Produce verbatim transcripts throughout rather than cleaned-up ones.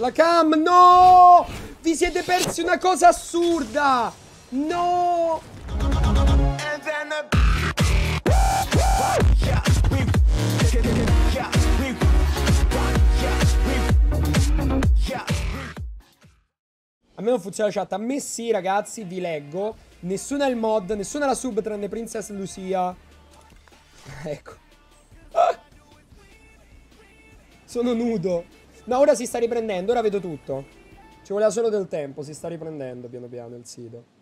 La cam, no! Vi siete persi una cosa assurda! No! A me non funziona la chat, a me sì ragazzi, vi leggo. Nessuno è il mod, nessuno è la sub tranne Princess Lucia. Ecco. Ah! Sono nudo. No, ora si sta riprendendo, ora vedo tutto. Ci voleva solo del tempo, si sta riprendendo piano piano il sito.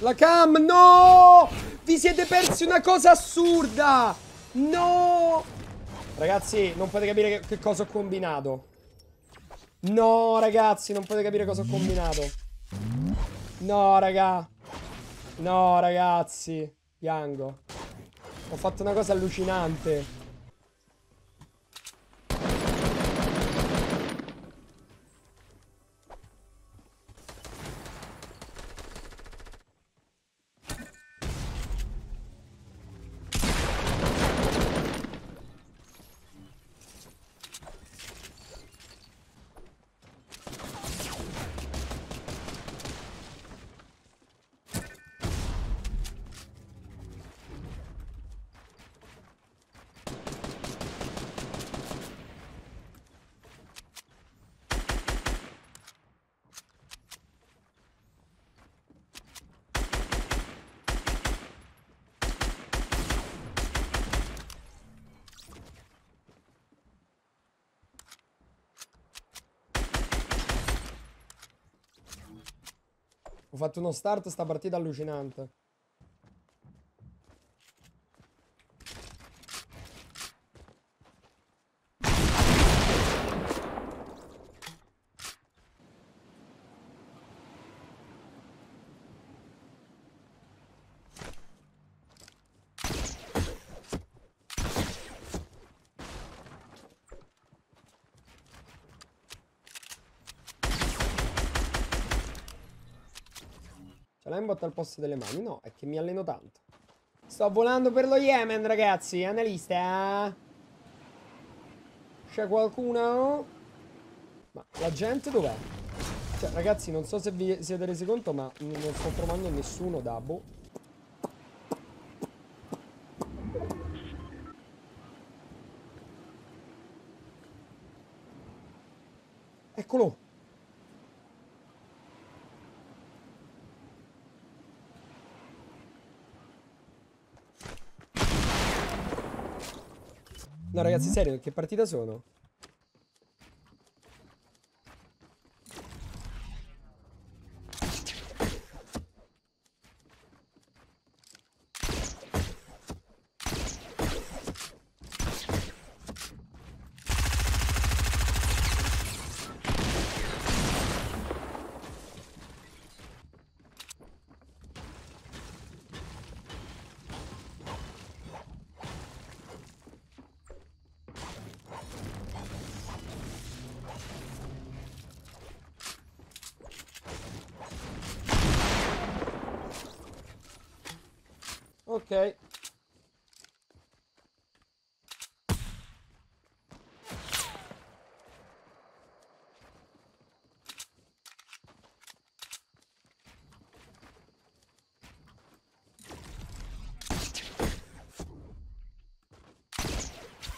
La cam, no! Vi siete persi una cosa assurda! No! Ragazzi, non potete capire che, che cosa ho combinato. No, ragazzi, non potete capire cosa ho combinato. No, raga. No, ragazzi. Yango. Ho fatto una cosa allucinante. Ho fatto uno start sta partita allucinante. Ce l'ho in botta al posto delle mani? No, è che mi alleno tanto. Sto volando per lo Yemen, ragazzi. Analista. C'è qualcuno? Ma la gente dov'è? Cioè, ragazzi, non so se vi siete resi conto, ma non sto trovando nessuno da boh. Eccolo. No ragazzi, serio, che partita sono? Ok.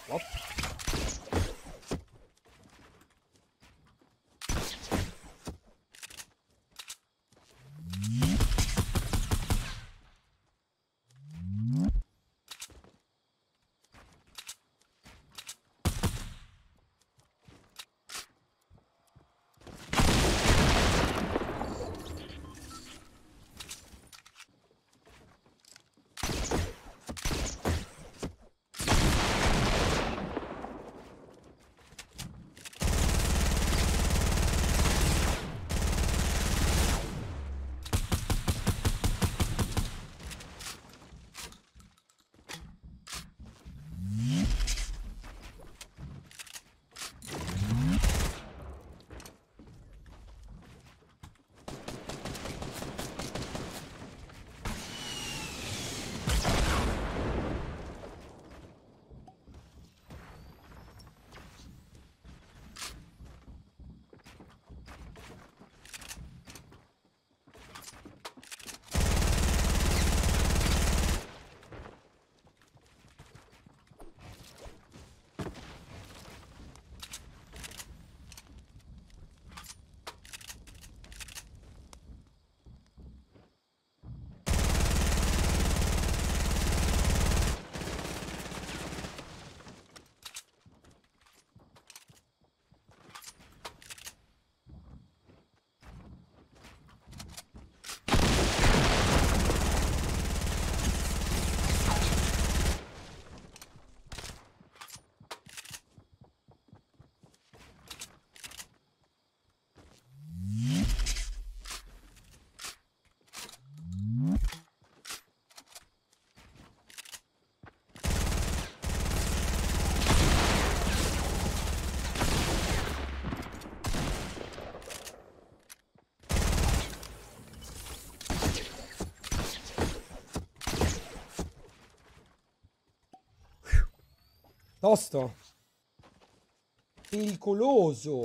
Op. Tosto. Pericoloso.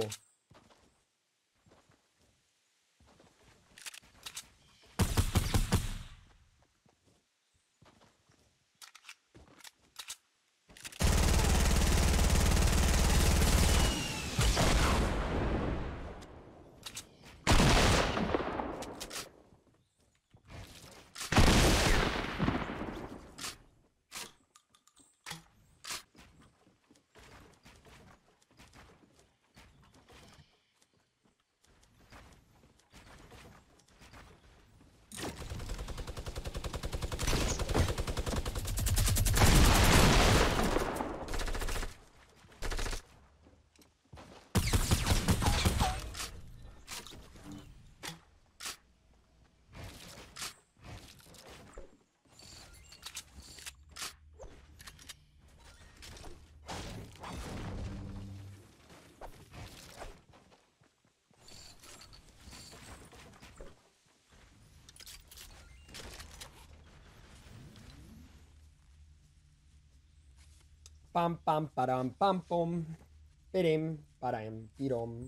Pam pam param pam pom perim param pirom.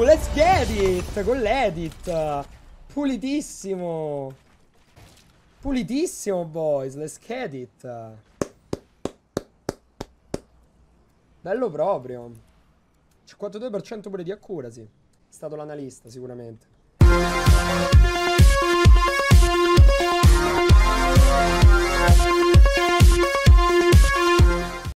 Let's get it! Con l'edit! Pulitissimo! Pulitissimo, boys! Let's get it! Bello proprio! cinquantadue per cento pure di accuracy. È stato l'analista, sicuramente.